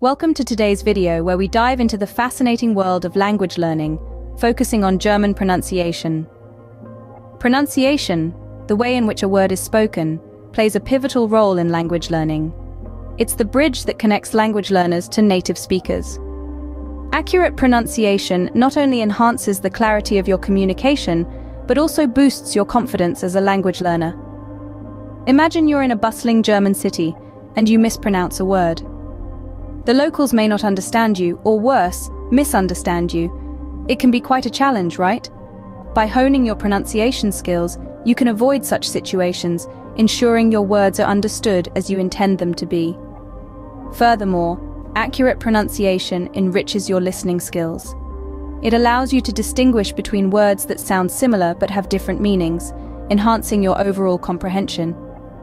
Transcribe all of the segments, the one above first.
Welcome to today's video where we dive into the fascinating world of language learning, focusing on German pronunciation. Pronunciation, the way in which a word is spoken, plays a pivotal role in language learning. It's the bridge that connects language learners to native speakers. Accurate pronunciation not only enhances the clarity of your communication, but also boosts your confidence as a language learner. Imagine you're in a bustling German city and you mispronounce a word. The locals may not understand you, or worse, misunderstand you. It can be quite a challenge, right? By honing your pronunciation skills, you can avoid such situations, ensuring your words are understood as you intend them to be. Furthermore, accurate pronunciation enriches your listening skills. It allows you to distinguish between words that sound similar but have different meanings, enhancing your overall comprehension.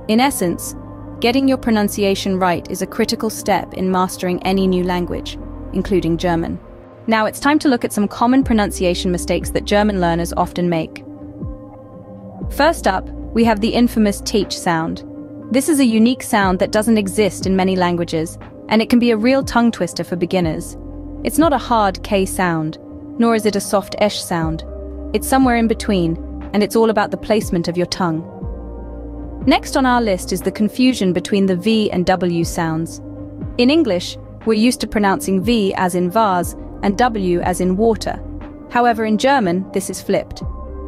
In essence, getting your pronunciation right is a critical step in mastering any new language, including German. Now it's time to look at some common pronunciation mistakes that German learners often make. First up, we have the infamous "teach" sound. This is a unique sound that doesn't exist in many languages, and it can be a real tongue twister for beginners. It's not a hard K sound, nor is it a soft esh sound. It's somewhere in between, and it's all about the placement of your tongue. Next on our list is the confusion between the V and W sounds. In English, we're used to pronouncing V as in vase and W as in water. However, in German, this is flipped.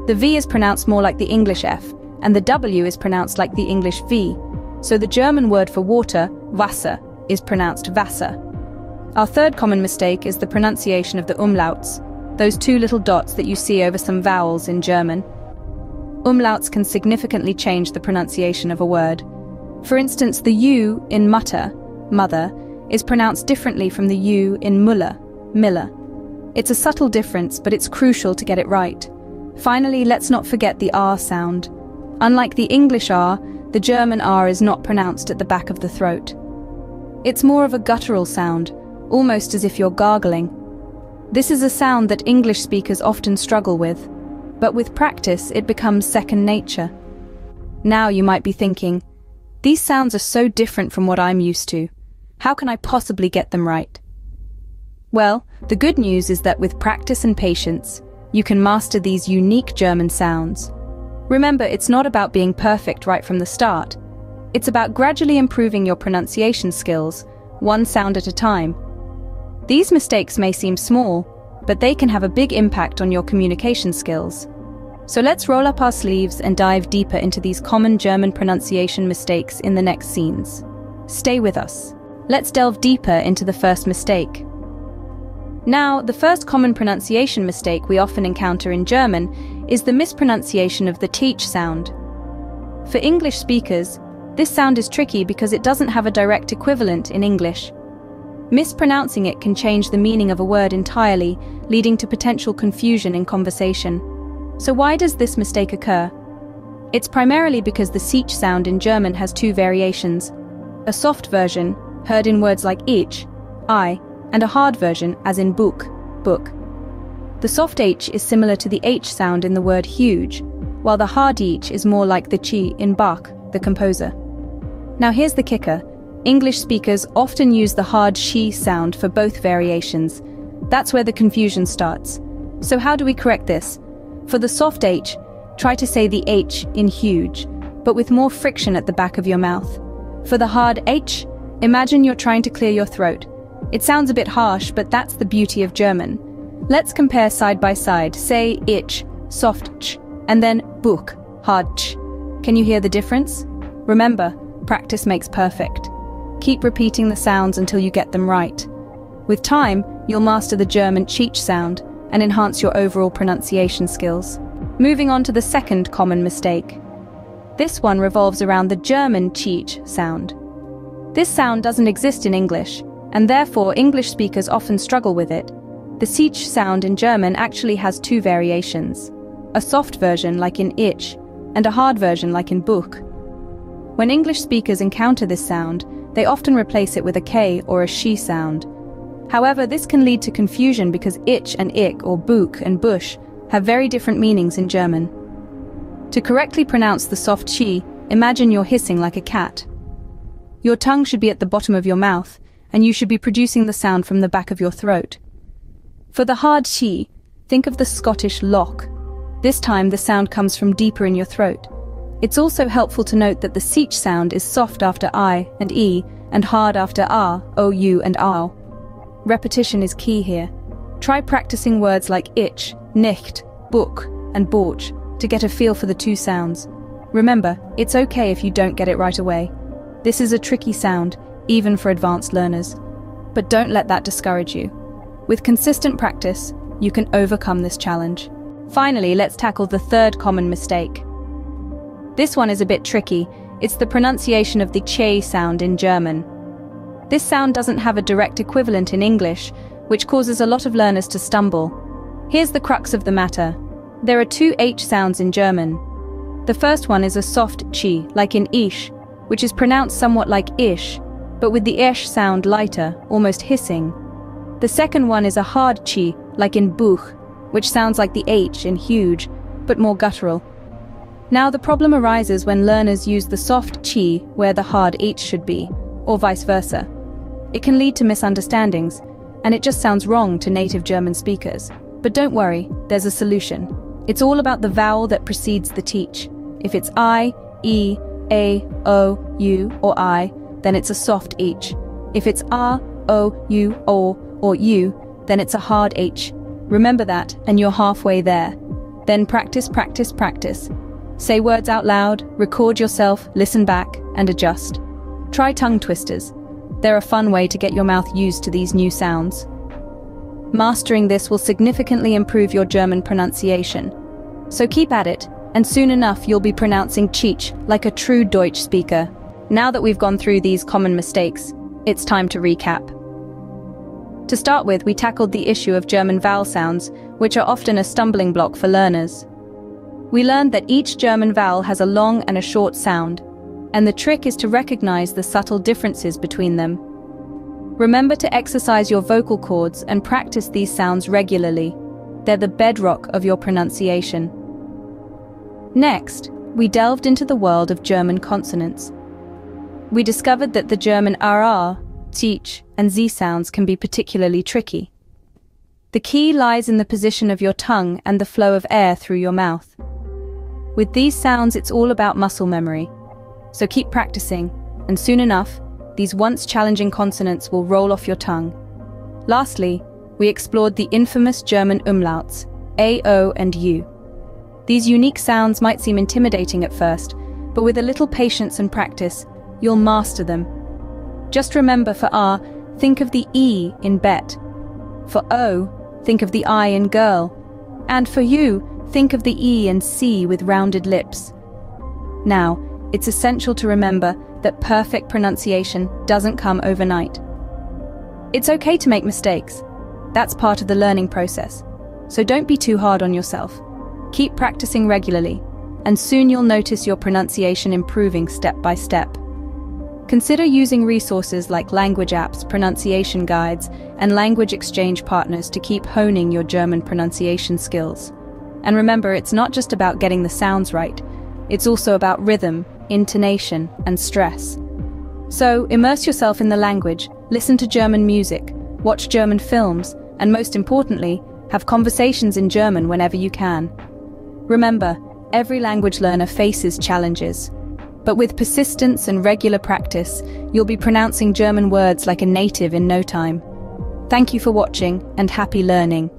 The V is pronounced more like the English F, and the W is pronounced like the English V. So the German word for water, Wasser, is pronounced Wasser. Our third common mistake is the pronunciation of the umlauts, those two little dots that you see over some vowels in German. Umlauts can significantly change the pronunciation of a word. For instance, the U in Mutter, mother, is pronounced differently from the U in Müller, miller. It's a subtle difference, but it's crucial to get it right. Finally, let's not forget the R sound. Unlike the English R, the German R is not pronounced at the back of the throat. It's more of a guttural sound, almost as if you're gargling. This is a sound that English speakers often struggle with, but with practice, it becomes second nature. Now you might be thinking, these sounds are so different from what I'm used to. How can I possibly get them right? Well, the good news is that with practice and patience, you can master these unique German sounds. Remember, it's not about being perfect right from the start. It's about gradually improving your pronunciation skills, one sound at a time. These mistakes may seem small, but they can have a big impact on your communication skills. So let's roll up our sleeves and dive deeper into these common German pronunciation mistakes in the next scenes. Stay with us. Let's delve deeper into the first mistake. Now, the first common pronunciation mistake we often encounter in German is the mispronunciation of the "teach" sound. For English speakers, this sound is tricky because it doesn't have a direct equivalent in English. Mispronouncing it can change the meaning of a word entirely, leading to potential confusion in conversation. So why does this mistake occur? It's primarily because the "sich" sound in German has two variations: a soft version, heard in words like ich, I, and a hard version, as in Buch, book. The soft h is similar to the h sound in the word huge, while the hard h is more like the chi in Bach, the composer. Now here's the kicker. English speakers often use the hard she sound for both variations. That's where the confusion starts. So how do we correct this? For the soft H, try to say the H in huge, but with more friction at the back of your mouth. For the hard H, imagine you're trying to clear your throat. It sounds a bit harsh, but that's the beauty of German. Let's compare side by side. Say ich, soft ch, and then Buch, hard ch. Can you hear the difference? Remember, practice makes perfect. Keep repeating the sounds until you get them right. With time, you'll master the German "teach" sound and enhance your overall pronunciation skills. Moving on to the second common mistake. This one revolves around the German "teach" sound. This sound doesn't exist in English, and therefore English speakers often struggle with it. The "teach" sound in German actually has two variations: a soft version like in ich, and a hard version like in Buch. When English speakers encounter this sound, they often replace it with a K or a she sound. However, this can lead to confusion because ich and ich, or Buch and Busch, have very different meanings in German. To correctly pronounce the soft she, imagine you're hissing like a cat. Your tongue should be at the bottom of your mouth, and you should be producing the sound from the back of your throat. For the hard T, think of the Scottish loch. This time the sound comes from deeper in your throat. It's also helpful to note that the Seech sound is soft after I and E, and hard after R, O, U and Au. Repetition is key here. Try practicing words like itch, nicht, book and borch to get a feel for the two sounds. Remember, it's okay if you don't get it right away. This is a tricky sound, even for advanced learners. But don't let that discourage you. With consistent practice, you can overcome this challenge. Finally, let's tackle the third common mistake. This one is a bit tricky. It's the pronunciation of the CH sound in German. This sound doesn't have a direct equivalent in English, which causes a lot of learners to stumble. Here's the crux of the matter. There are two H sounds in German. The first one is a soft CH, like in ish, which is pronounced somewhat like ish, but with the esh sound lighter, almost hissing. The second one is a hard CH, like in buch, which sounds like the H in huge, but more guttural. Now the problem arises when learners use the soft CH where the hard H should be, or vice versa. It can lead to misunderstandings, and it just sounds wrong to native German speakers. But don't worry, there's a solution. It's all about the vowel that precedes the teach. If it's I, E, A, O, U, or I, then it's a soft H. If it's R, O, U, or U, then it's a hard H. Remember that, and you're halfway there. Then practice, practice, practice. Say words out loud, record yourself, listen back, and adjust. Try tongue twisters. They're a fun way to get your mouth used to these new sounds. Mastering this will significantly improve your German pronunciation. So keep at it, and soon enough you'll be pronouncing CH like a true Deutsch speaker. Now that we've gone through these common mistakes, it's time to recap. To start with, we tackled the issue of German vowel sounds, which are often a stumbling block for learners. We learned that each German vowel has a long and a short sound, and the trick is to recognize the subtle differences between them. Remember to exercise your vocal cords and practice these sounds regularly. They're the bedrock of your pronunciation. Next, we delved into the world of German consonants. We discovered that the German RR, TH, and Z sounds can be particularly tricky. The key lies in the position of your tongue and the flow of air through your mouth. With these sounds, it's all about muscle memory. So keep practicing, and soon enough, these once challenging consonants will roll off your tongue. Lastly, we explored the infamous German umlauts, A, O, and U. These unique sounds might seem intimidating at first, but with a little patience and practice, you'll master them. Just remember, for R, think of the E in bet. For O, think of the I in girl. And for U, think of the E and C with rounded lips. Now, it's essential to remember that perfect pronunciation doesn't come overnight. It's okay to make mistakes. That's part of the learning process. So don't be too hard on yourself. Keep practicing regularly, and soon you'll notice your pronunciation improving step by step. Consider using resources like language apps, pronunciation guides, and language exchange partners to keep honing your German pronunciation skills. And remember, it's not just about getting the sounds right. It's also about rhythm, intonation, and stress. So, immerse yourself in the language, listen to German music, watch German films, and most importantly, have conversations in German whenever you can. Remember, every language learner faces challenges. But with persistence and regular practice, you'll be pronouncing German words like a native in no time. Thank you for watching, and happy learning.